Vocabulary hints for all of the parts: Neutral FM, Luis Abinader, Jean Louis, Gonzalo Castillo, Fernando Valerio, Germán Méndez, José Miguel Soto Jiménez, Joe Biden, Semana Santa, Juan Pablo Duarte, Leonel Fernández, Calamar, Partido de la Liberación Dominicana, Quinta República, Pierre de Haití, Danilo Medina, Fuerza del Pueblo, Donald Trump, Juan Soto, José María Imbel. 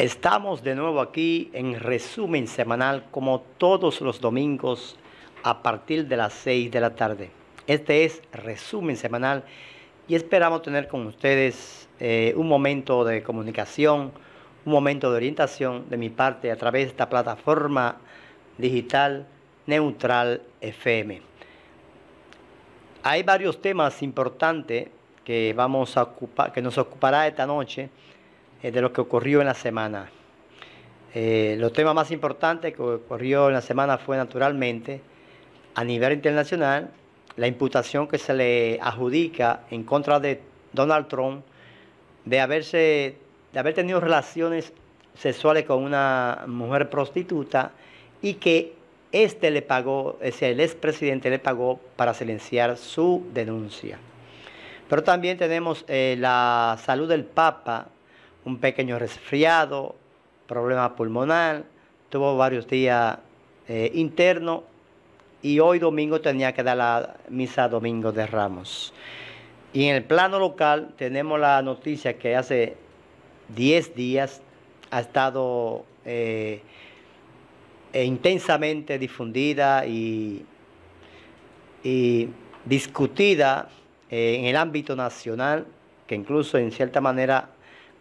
Estamos de nuevo aquí en resumen semanal, como todos los domingos a partir de las 6 de la tarde. Este es resumen semanal y esperamos tener con ustedes un momento de comunicación, un momento de orientación de mi parte a través de esta plataforma digital Neutral FM. Hay varios temas importantes que nos ocupará esta noche, de lo que ocurrió en la semana. Los temas más importantes que ocurrió en la semana fue, naturalmente, a nivel internacional, la imputación que se le adjudica en contra de Donald Trump de haber tenido relaciones sexuales con una mujer prostituta y que este le pagó, es decir, el expresidente le pagó para silenciar su denuncia. Pero también tenemos la salud del Papa, un pequeño resfriado, problema pulmonar, tuvo varios días interno y hoy domingo tenía que dar la misa Domingo de Ramos. Y en el plano local tenemos la noticia que hace 10 días ha estado intensamente difundida y discutida en el ámbito nacional, que incluso en cierta manera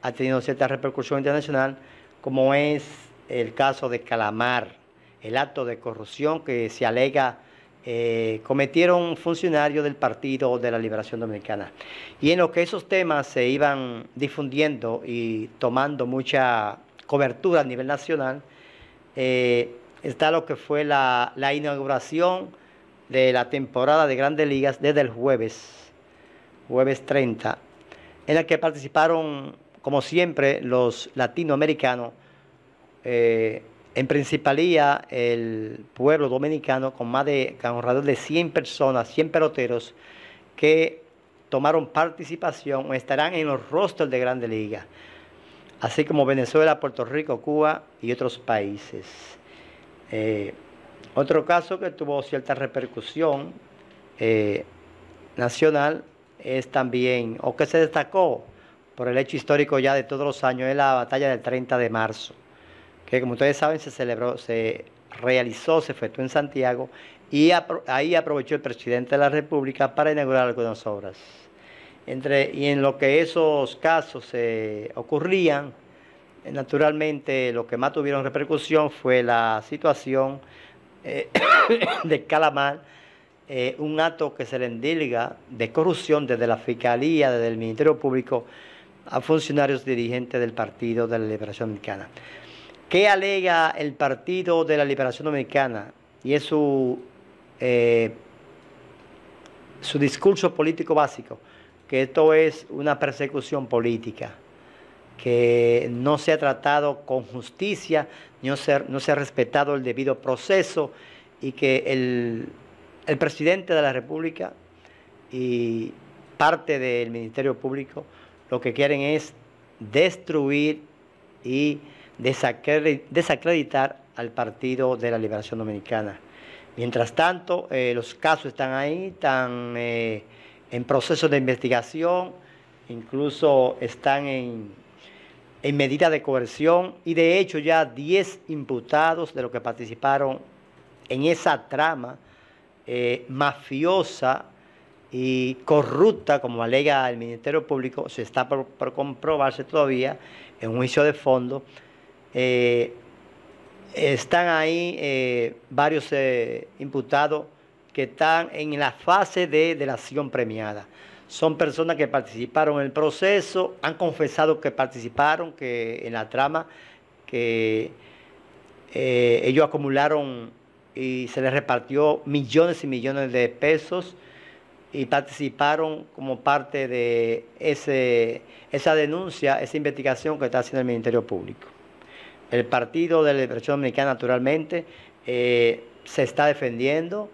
ha tenido cierta repercusión internacional, como es el caso de Calamar, el acto de corrupción que se alega cometieron funcionarios del Partido de la Liberación Dominicana. Y en lo que esos temas se iban difundiendo y tomando mucha cobertura a nivel nacional, está lo que fue la inauguración de la temporada de Grandes Ligas desde el jueves 30, en la que participaron, como siempre, los latinoamericanos, en principalía el pueblo dominicano, con alrededor de 100 personas, 100 peloteros, que tomaron participación o estarán en los rosters de Grandes Ligas, así como Venezuela, Puerto Rico, Cuba y otros países. Otro caso que tuvo cierta repercusión nacional es también, o que se destacó, por el hecho histórico ya de todos los años, es la batalla del 30 de marzo, que como ustedes saben se efectuó en Santiago, y ahí aprovechó el presidente de la República para inaugurar algunas obras. Y en lo que esos casos ocurrían, naturalmente lo que más tuvieron repercusión fue la situación de Calamar, un acto que se le endilga de corrupción desde la Fiscalía, desde el Ministerio Público, a funcionarios dirigentes del Partido de la Liberación Dominicana. ¿Qué alega el Partido de la Liberación Dominicana? Y es su discurso político básico, que esto es una persecución política, que no se ha tratado con justicia, no se ha respetado el debido proceso, y que el presidente de la República y parte del Ministerio Público lo que quieren es destruir y desacreditar al Partido de la Liberación Dominicana. Mientras tanto, los casos están ahí, están en proceso de investigación, incluso están en medida de coerción, y de hecho ya 10 imputados de los que participaron en esa trama mafiosa y corrupta, como alega el Ministerio Público, se está por comprobarse todavía en un juicio de fondo. Están ahí varios imputados que están en la fase de delación premiada. Son personas que participaron en el proceso, han confesado que participaron, que en la trama, que ellos acumularon y se les repartió millones y millones de pesos, y participaron como parte de esa denuncia, esa investigación que está haciendo el Ministerio Público. El Partido de la Liberación Dominicana, naturalmente, se está defendiendo,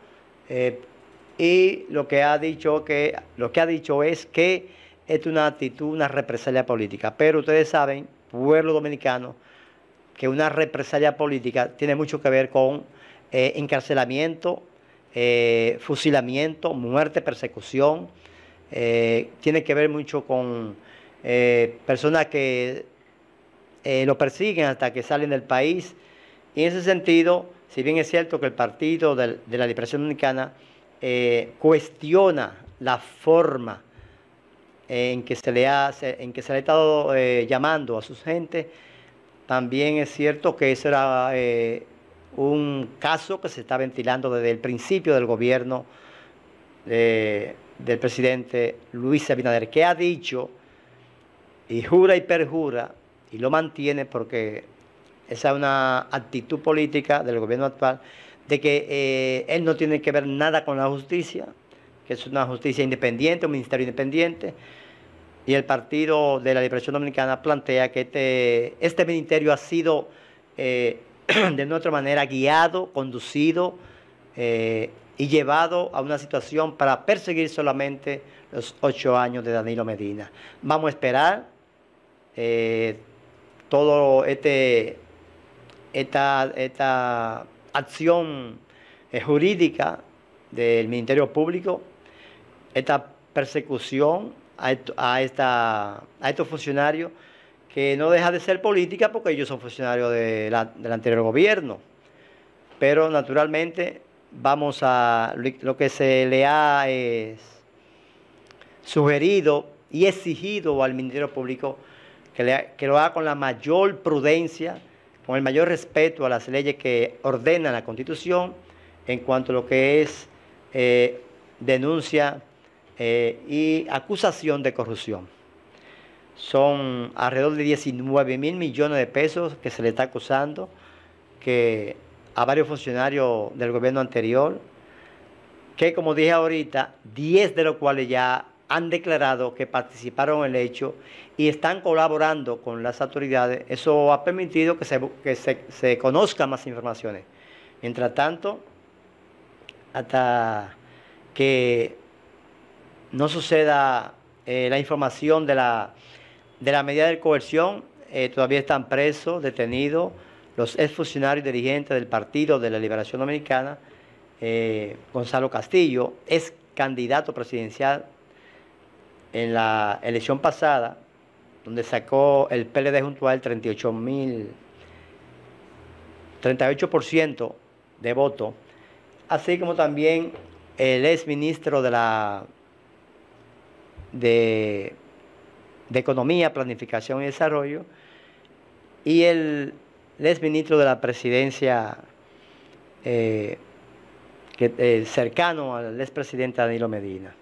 y lo que ha dicho es que es una actitud, una represalia política. Pero ustedes saben, pueblo dominicano, que una represalia política tiene mucho que ver con encarcelamiento, fusilamiento, muerte, persecución. Tiene que ver mucho con personas que lo persiguen hasta que salen del país. Y en ese sentido, si bien es cierto que el Partido de la Liberación Dominicana cuestiona la forma en que se le ha estado llamando a sus gentes, también es cierto que eso era un caso que se está ventilando desde el principio del gobierno del presidente Luis Abinader, que ha dicho y jura y perjura y lo mantiene, porque esa es una actitud política del gobierno actual, de que él no tiene que ver nada con la justicia, que es una justicia independiente, un ministerio independiente, y el Partido de la Liberación Dominicana plantea que este ministerio ha sido de otra manera guiado, conducido y llevado a una situación para perseguir solamente los 8 años de Danilo Medina. Vamos a esperar todo esta acción jurídica del Ministerio Público, esta persecución a estos funcionarios, que no deja de ser política porque ellos son funcionarios del anterior gobierno. Pero naturalmente vamos a lo que se le ha sugerido y exigido al Ministerio Público, que lo haga con la mayor prudencia, con el mayor respeto a las leyes que ordenan la Constitución en cuanto a lo que es denuncia y acusación de corrupción. Son alrededor de 19.000 millones de pesos que se le está acusando que a varios funcionarios del gobierno anterior, que, como dije ahorita, 10 de los cuales ya han declarado que participaron en el hecho y están colaborando con las autoridades. Eso ha permitido que se conozcan más informaciones. Mientras tanto, hasta que no suceda la información de la medida de coerción, todavía están presos, detenidos los exfuncionarios dirigentes del Partido de la Liberación Dominicana. Gonzalo Castillo, ex candidato presidencial en la elección pasada, donde sacó el PLD junto a él 38% de voto, así como también el ex ministro de Economía, Planificación y Desarrollo, y el ex ministro de la Presidencia, cercano al ex presidente Danilo Medina.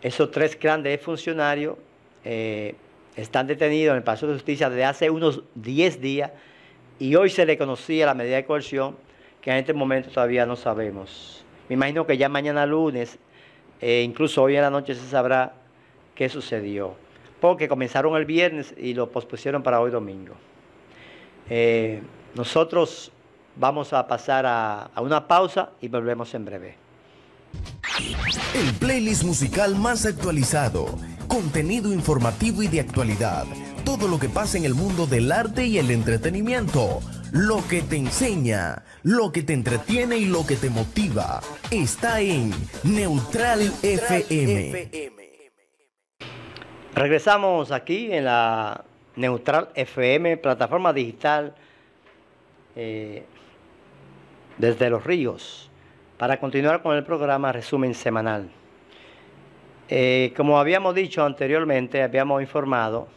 Esos 3 grandes funcionarios están detenidos en el Palacio de Justicia desde hace unos 10 días y hoy se le conocía la medida de coerción, que en este momento todavía no sabemos. Me imagino que ya mañana lunes, incluso hoy en la noche, se sabrá qué sucedió, porque comenzaron el viernes y lo pospusieron para hoy domingo. Nosotros vamos a pasar a una pausa y volvemos en breve. El playlist musical más actualizado, contenido informativo y de actualidad, todo lo que pasa en el mundo del arte y el entretenimiento, lo que te enseña, lo que te entretiene y lo que te motiva, está en Neutral FM. Regresamos aquí en la Neutral FM, plataforma digital desde Los Ríos, para continuar con el programa Resumen Semanal. Como habíamos dicho anteriormente, habíamos informado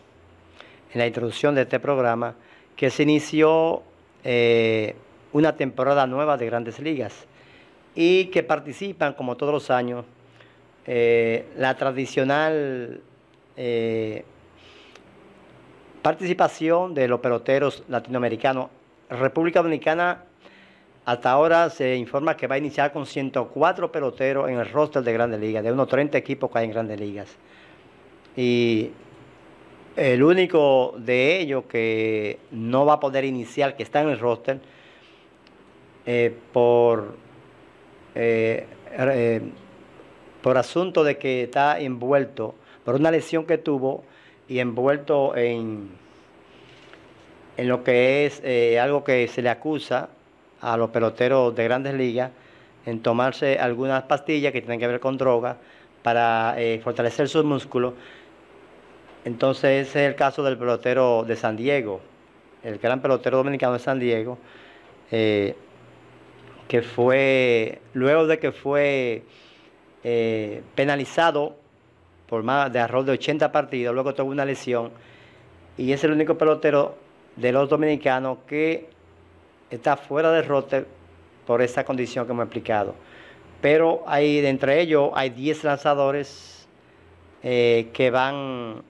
en la introducción de este programa que se inició una temporada nueva de Grandes Ligas y que participan, como todos los años, la tradicional participación de los peloteros latinoamericanos. República Dominicana hasta ahora se informa que va a iniciar con 104 peloteros en el roster de Grandes Ligas, de unos 30 equipos que hay en Grandes Ligas. Y el único de ellos que no va a poder iniciar, que está en el roster, por asunto de que está envuelto por una lesión que tuvo, y envuelto en lo que es algo que se le acusa a los peloteros de Grandes Ligas, en tomarse algunas pastillas que tienen que ver con drogas para fortalecer sus músculos. Entonces ese es el caso del pelotero de San Diego, el gran pelotero dominicano de San Diego, que fue, luego de que fue penalizado por más de error de 80 partidos, luego tuvo una lesión, y es el único pelotero de los dominicanos que está fuera del roster por esa condición que hemos explicado. Pero hay, de entre ellos hay 10 lanzadores que van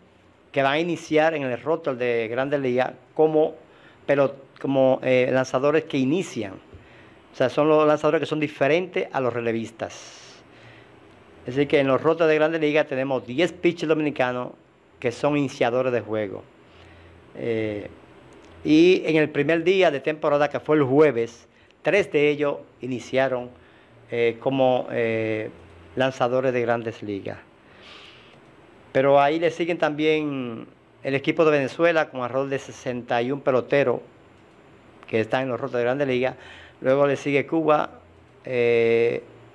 a iniciar en el roster de Grandes Ligas como lanzadores que inician. O sea, son los lanzadores que son diferentes a los relevistas. Es decir, que en los rosters de Grandes Ligas tenemos 10 pitchers dominicanos que son iniciadores de juego. Y en el primer día de temporada, que fue el jueves, 3 de ellos iniciaron como lanzadores de Grandes Ligas. Pero ahí le siguen también el equipo de Venezuela con alrededor de 61 peloteros que están en los rosters de Grandes Ligas. Luego le sigue Cuba,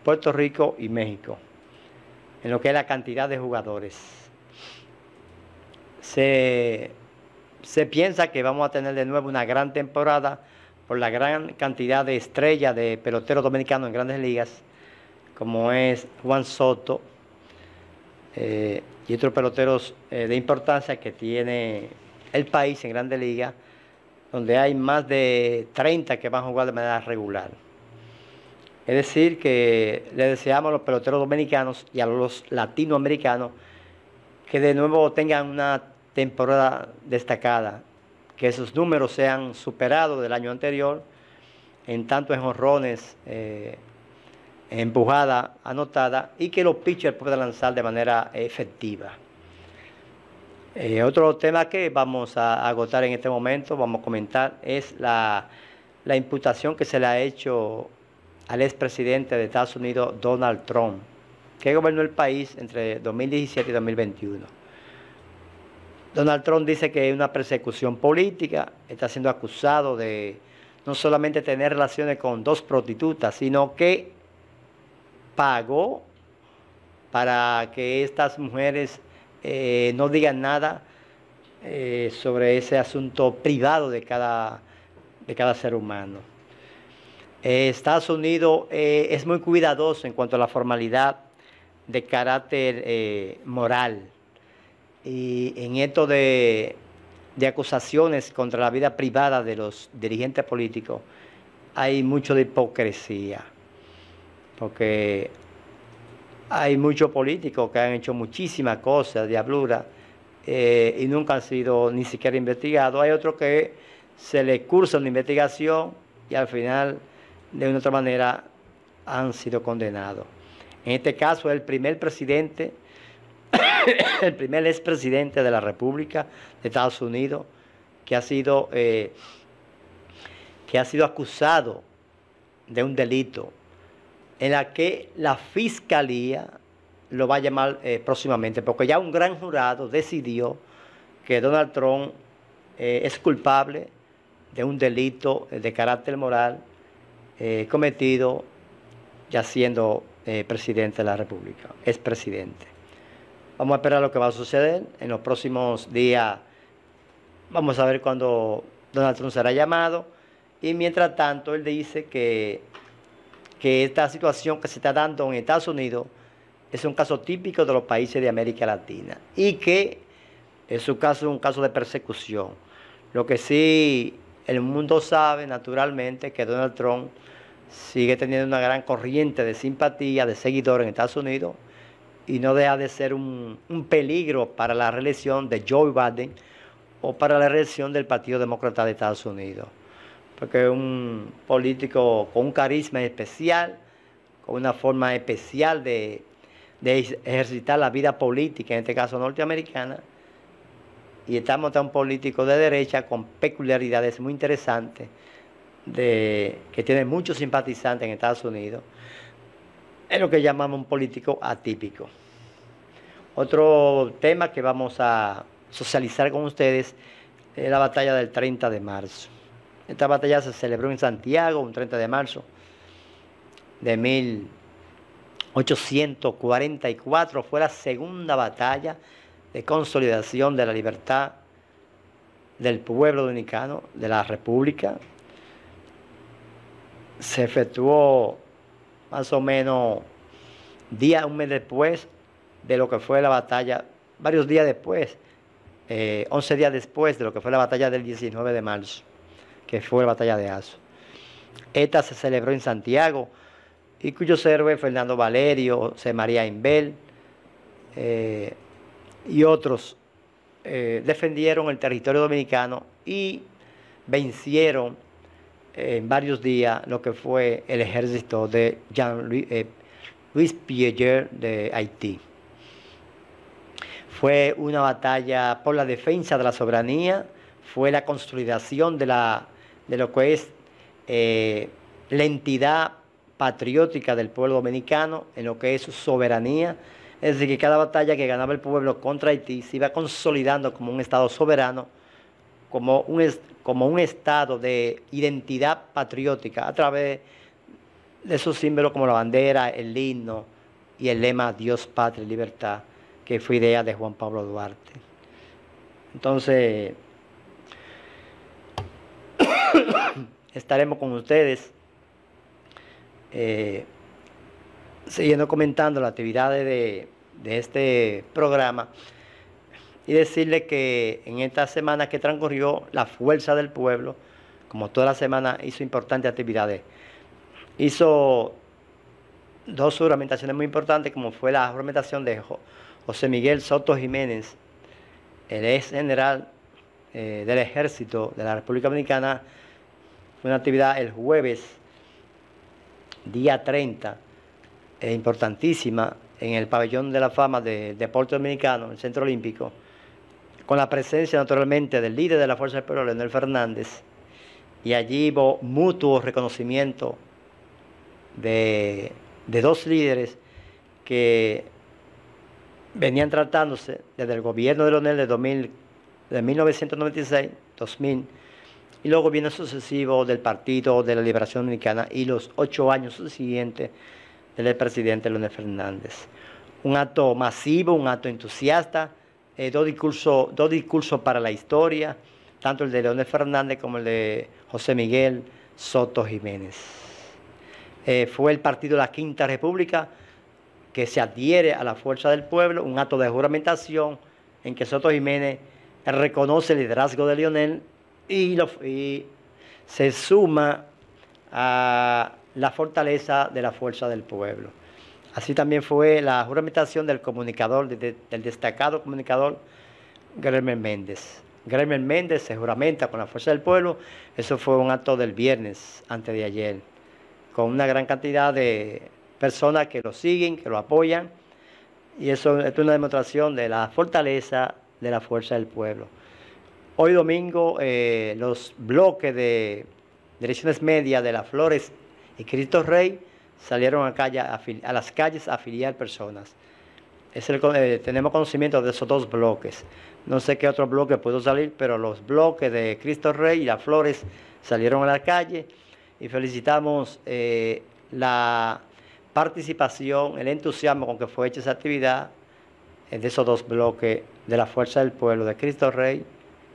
Puerto Rico y México, en lo que es la cantidad de jugadores. Se piensa que vamos a tener de nuevo una gran temporada por la gran cantidad de estrellas de peloteros dominicanos en Grandes Ligas, como es Juan Soto y otros peloteros de importancia que tiene el país en Grandes Ligas, donde hay más de 30 que van a jugar de manera regular. Es decir, que le deseamos a los peloteros dominicanos y a los latinoamericanos que de nuevo tengan una temporada destacada, que esos números sean superados del año anterior, en tanto en jonrones, empujada, anotada, y que los pitchers puedan lanzar de manera efectiva. Otro tema que vamos a agotar en este momento, vamos a comentar, es la imputación que se le ha hecho al expresidente de Estados Unidos, Donald Trump, que gobernó el país entre 2017 y 2021. Donald Trump dice que es una persecución política, está siendo acusado de no solamente tener relaciones con 2 prostitutas, sino que pagó para que estas mujeres no digan nada sobre ese asunto privado de cada ser humano. Estados Unidos es muy cuidadoso en cuanto a la formalidad de carácter moral, y en esto de acusaciones contra la vida privada de los dirigentes políticos hay mucho de hipocresía, porque hay muchos políticos que han hecho muchísimas cosas, diabluras, y nunca han sido ni siquiera investigados. Hay otros que se les cursa una investigación y al final, de una u otra manera, han sido condenados. En este caso, el primer expresidente de la República de Estados Unidos que ha sido acusado de un delito en la que la Fiscalía lo va a llamar próximamente, porque ya un gran jurado decidió que Donald Trump es culpable de un delito de carácter moral cometido ya siendo presidente de la República, expresidente. Vamos a esperar lo que va a suceder en los próximos días. Vamos a ver cuándo Donald Trump será llamado. Y mientras tanto, él dice que esta situación que se está dando en Estados Unidos es un caso típico de los países de América Latina y que es un caso, de persecución. Lo que sí el mundo sabe, naturalmente, que Donald Trump sigue teniendo una gran corriente de simpatía, de seguidores en Estados Unidos, y no deja de ser un peligro para la reelección de Joe Biden o para la reelección del Partido Demócrata de Estados Unidos. Porque es un político con un carisma especial, con una forma especial de ejercitar la vida política, en este caso norteamericana, y estamos ante un político de derecha con peculiaridades muy interesantes, que tiene muchos simpatizantes en Estados Unidos. Es lo que llamamos un político atípico. Otro tema que vamos a socializar con ustedes es la batalla del 30 de marzo. Esta batalla se celebró en Santiago, un 30 de marzo de 1844. Fue la segunda batalla de consolidación de la libertad del pueblo dominicano, de la República. Se efectuó más o menos un mes después de lo que fue la batalla, varios días después, 11 días después de lo que fue la batalla del 19 de marzo, que fue la batalla de Azo. Esta se celebró en Santiago y cuyos héroes Fernando Valerio, José María Imbel y otros defendieron el territorio dominicano y vencieron en varios días lo que fue el ejército de Jean Louis, Pierre de Haití. Fue una batalla por la defensa de la soberanía, fue la consolidación de lo que es la entidad patriótica del pueblo dominicano en lo que es su soberanía. Es decir, que cada batalla que ganaba el pueblo contra Haití se iba consolidando como un Estado soberano, como un Estado de identidad patriótica a través de esos símbolos como la bandera, el himno y el lema Dios, Patria y Libertad, que fue idea de Juan Pablo Duarte. Entonces, estaremos con ustedes siguiendo comentando las actividades de este programa y decirle que en esta semana que transcurrió, la Fuerza del Pueblo, como toda la semana, hizo importantes actividades. Hizo dos juramentaciones muy importantes, como fue la juramentación de José Miguel Soto Jiménez, el ex general del Ejército de la República Dominicana. Fue una actividad el jueves, día 30, importantísima, en el Pabellón de la Fama del Deporte Dominicano, en el Centro Olímpico, con la presencia naturalmente del líder de la Fuerza del Pueblo, Leonel Fernández, y allí hubo mutuo reconocimiento de dos líderes que venían tratándose desde el gobierno de Leonel de 1996-2000 y los gobiernos sucesivos del Partido de la Liberación Dominicana y los 8 años subsiguientes del presidente Leonel Fernández. Un acto masivo, un acto entusiasta, dos discursos para la historia, tanto el de Leonel Fernández como el de José Miguel Soto Jiménez. Fue el partido de la Quinta República que se adhiere a la Fuerza del Pueblo, un acto de juramentación en que Soto Jiménez reconoce el liderazgo de Leonel y se suma a la fortaleza de la Fuerza del Pueblo. Así también fue la juramentación del comunicador, del destacado comunicador Germán Méndez. Germán Méndez se juramenta con la Fuerza del Pueblo. Eso fue un acto del viernes, antes de ayer, con una gran cantidad de personas que lo siguen, que lo apoyan. Y eso es una demostración de la fortaleza de la Fuerza del Pueblo. Hoy domingo, los bloques de direcciones medias de Las Flores y Cristo Rey salieron a las calles a afiliar personas. Tenemos conocimiento de esos dos bloques. No sé qué otro bloque pudo salir, pero los bloques de Cristo Rey y Las Flores salieron a la calle y felicitamos la participación, el entusiasmo con que fue hecha esa actividad de esos dos bloques de la Fuerza del Pueblo, de Cristo Rey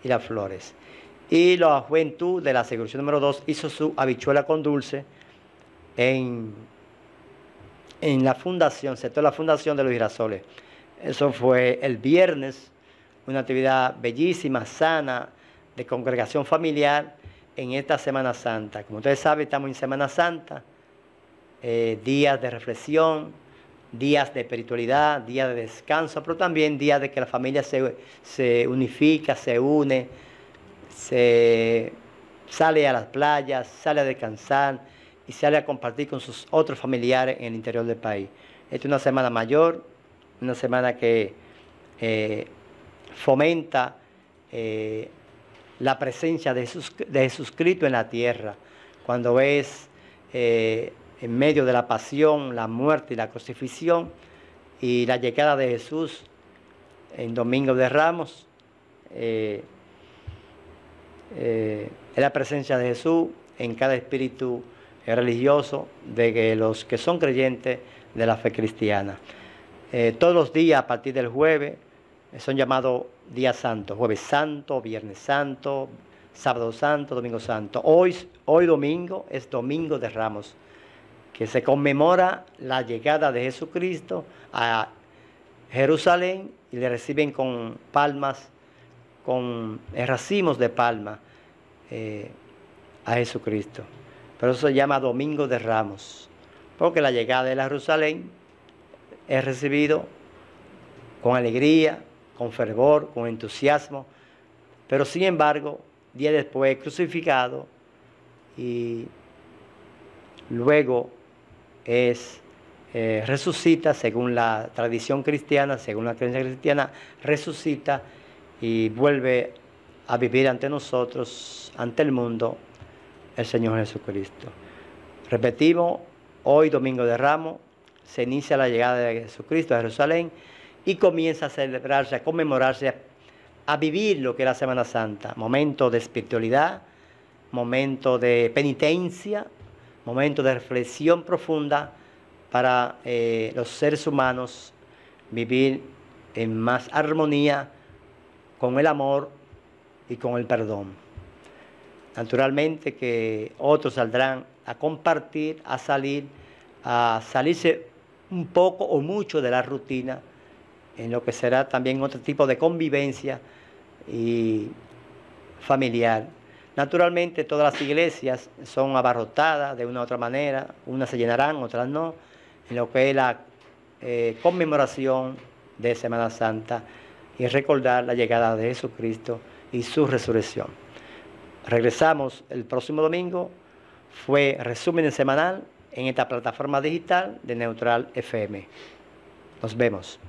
y Las Flores. Y la juventud de la Sección número 2 hizo su habichuela con dulce en la fundación, sector de la fundación de los Girasoles. Eso fue el viernes, una actividad bellísima, sana, de congregación familiar en esta Semana Santa. Como ustedes saben, estamos en Semana Santa, días de reflexión, días de espiritualidad, días de descanso, pero también días de que la familia se unifica, se une, se sale a las playas, sale a descansar y sale a compartir con sus otros familiares en el interior del país. Esta es una semana mayor, una semana que fomenta la presencia de Jesucristo en la tierra, cuando es en medio de la pasión, la muerte y la crucifixión, y la llegada de Jesús en Domingo de Ramos, es la presencia de Jesús en cada espíritu religioso de que los que son creyentes de la fe cristiana. Todos los días a partir del jueves son llamados días santos, jueves santo, viernes santo, sábado santo, domingo santo. Hoy domingo es Domingo de Ramos, que se conmemora la llegada de Jesucristo a Jerusalén y le reciben con palmas, con racimos de palma a Jesucristo. Pero eso se llama Domingo de Ramos, porque la llegada de Jerusalén es recibido con alegría, con fervor, con entusiasmo, pero sin embargo, días después crucificado y luego es resucita, según la tradición cristiana, según la creencia cristiana, resucita y vuelve a vivir ante nosotros, ante el mundo, el Señor Jesucristo. Repetimos, hoy Domingo de Ramos se inicia la llegada de Jesucristo a Jerusalén y comienza a celebrarse, a conmemorarse, a vivir lo que es la Semana Santa. Momento de espiritualidad, momento de penitencia, momento de reflexión profunda para los seres humanos vivir en más armonía con el amor y con el perdón. Naturalmente que otros saldrán a compartir, a salirse un poco o mucho de la rutina, en lo que será también otro tipo de convivencia y familiar. Naturalmente todas las iglesias son abarrotadas de una u otra manera, unas se llenarán, otras no, en lo que es la conmemoración de Semana Santa y recordar la llegada de Jesucristo y su resurrección. Regresamos el próximo domingo, fue resumen semanal en esta plataforma digital de Neutral FM. Nos vemos.